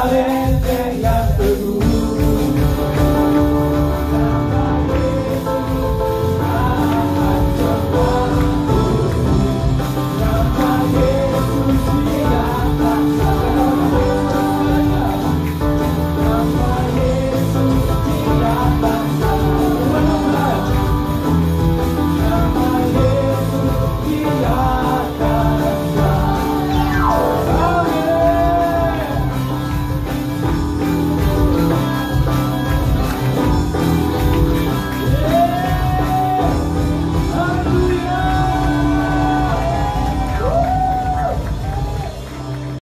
Hallelujah.